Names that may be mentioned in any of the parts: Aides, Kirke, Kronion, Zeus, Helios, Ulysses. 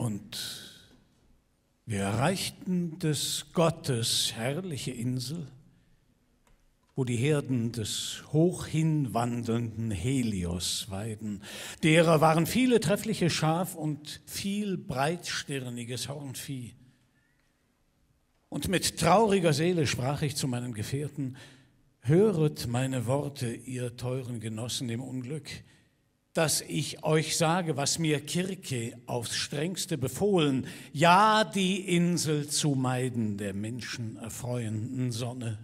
Und wir erreichten des Gottes herrliche Insel, wo die Herden des hochhinwandelnden Helios weiden. Derer waren viele treffliche Schaf und viel breitstirniges Hornvieh. Und mit trauriger Seele sprach ich zu meinen Gefährten: Höret meine Worte, ihr teuren Genossen im Unglück, dass ich euch sage, was mir Kirke aufs Strengste befohlen, ja, die Insel zu meiden der menschenerfreuenden Sonne.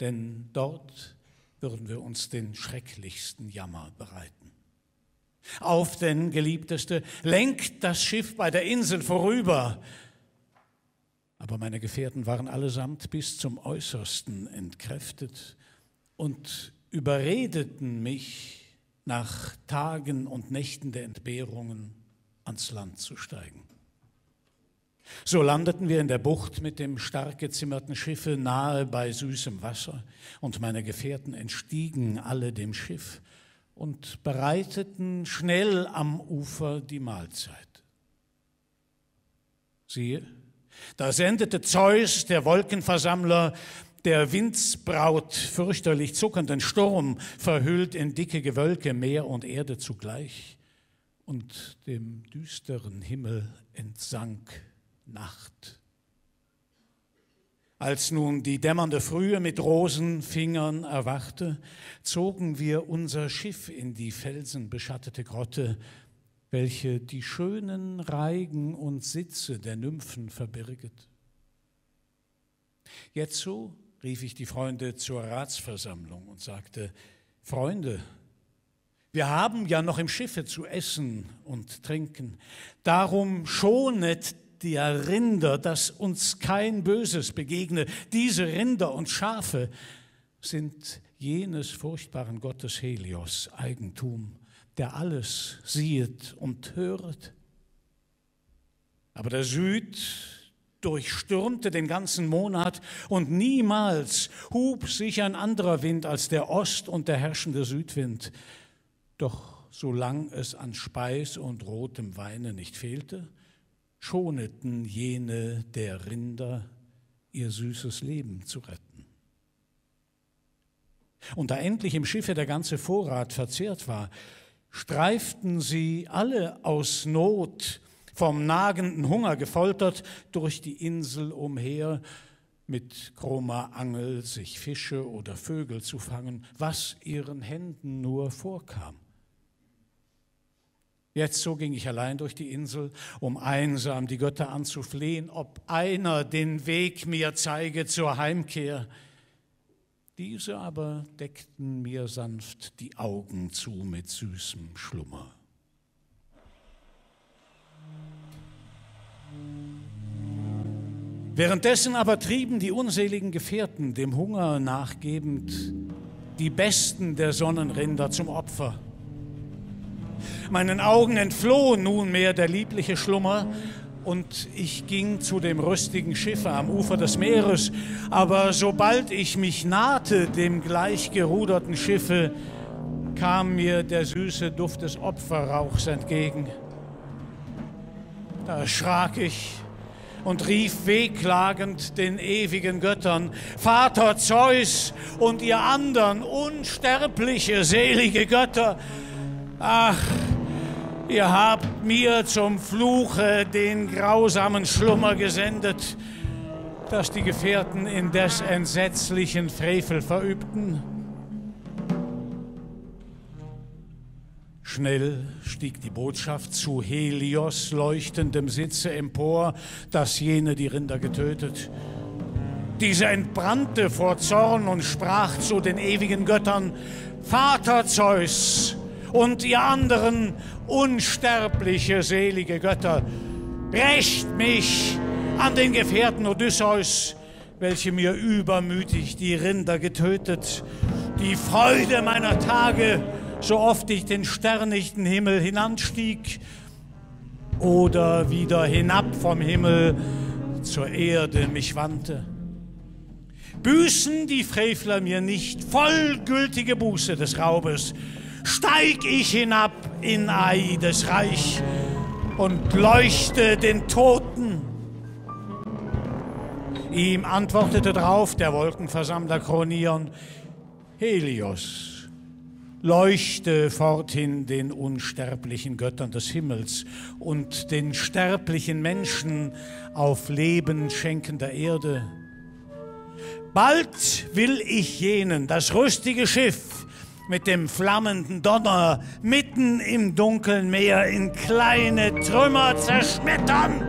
Denn dort würden wir uns den schrecklichsten Jammer bereiten. Auf denn, Geliebteste, lenkt das Schiff bei der Insel vorüber. Aber meine Gefährten waren allesamt bis zum Äußersten entkräftet und überredeten mich, nach Tagen und Nächten der Entbehrungen ans Land zu steigen. So landeten wir in der Bucht mit dem stark gezimmerten Schiffe nahe bei süßem Wasser, und meine Gefährten entstiegen alle dem Schiff und bereiteten schnell am Ufer die Mahlzeit. Siehe, da sendete Zeus, der Wolkenversammler, der Windsbraut fürchterlich zuckenden Sturm, verhüllt in dicke Gewölke Meer und Erde zugleich, und dem düsteren Himmel entsank Nacht. Als nun die dämmernde Frühe mit Rosenfingern erwachte, zogen wir unser Schiff in die felsenbeschattete Grotte, welche die schönen Reigen und Sitze der Nymphen verbirget. Jetzo rief ich die Freunde zur Ratsversammlung und sagte: Freunde, wir haben ja noch im Schiffe zu essen und trinken. Darum schonet der Rinder, dass uns kein Böses begegne. Diese Rinder und Schafe sind jenes furchtbaren Gottes Helios Eigentum, der alles siehet und höret. Aber der Süd durchstürmte den ganzen Monat, und niemals hub sich ein anderer Wind als der Ost- und der herrschende Südwind. Doch solang es an Speis und rotem Weine nicht fehlte, schoneten jene der Rinder, ihr süßes Leben zu retten. Und da endlich im Schiffe der ganze Vorrat verzehrt war, streiften sie alle aus Not, vom nagenden Hunger gefoltert, durch die Insel umher, mit krummer Angel sich Fische oder Vögel zu fangen, was ihren Händen nur vorkam. Jetzo ging ich allein durch die Insel, um einsam die Götter anzuflehen, ob einer den Weg mir zeige zur Heimkehr. Diese aber deckten mir sanft die Augen zu mit süßem Schlummer. Währenddessen aber trieben die unseligen Gefährten, dem Hunger nachgebend, die besten der Sonnenrinder zum Opfer. Meinen Augen entfloh nunmehr der liebliche Schlummer, und ich ging zu dem rüstigen Schiffe am Ufer des Meeres. Aber sobald ich mich nahte dem gleichgeruderten Schiffe, kam mir der süße Duft des Opferrauchs entgegen. Da erschrak ich und rief wehklagend den ewigen Göttern: Vater Zeus und ihr anderen unsterbliche, selige Götter, ach, ihr habt mir zum Fluche den grausamen Schlummer gesendet, dass die Gefährten indes entsetzlichen Frevel verübten. Schnell stieg die Botschaft zu Helios leuchtendem Sitze empor, dass jene die Rinder getötet. Diese entbrannte vor Zorn und sprach zu den ewigen Göttern: Vater Zeus und ihr anderen unsterbliche, selige Götter, rächt mich an den Gefährten Odysseus, welche mir übermütig die Rinder getötet, die Freude meiner Tage, so oft ich den sternichten Himmel hinanstieg oder wieder hinab vom Himmel zur Erde mich wandte. Büßen die Frevler mir nicht vollgültige Buße des Raubes, steig ich hinab in Aides Reich, und leuchte den Toten. Ihm antwortete drauf der Wolkenversammler Kronion: Helios, leuchte forthin den unsterblichen Göttern des Himmels und den sterblichen Menschen auf Leben schenkender Erde. Bald will ich jenen, das rüstige Schiff, mit dem flammenden Donner mitten im dunklen Meer in kleine Trümmer zerschmettern.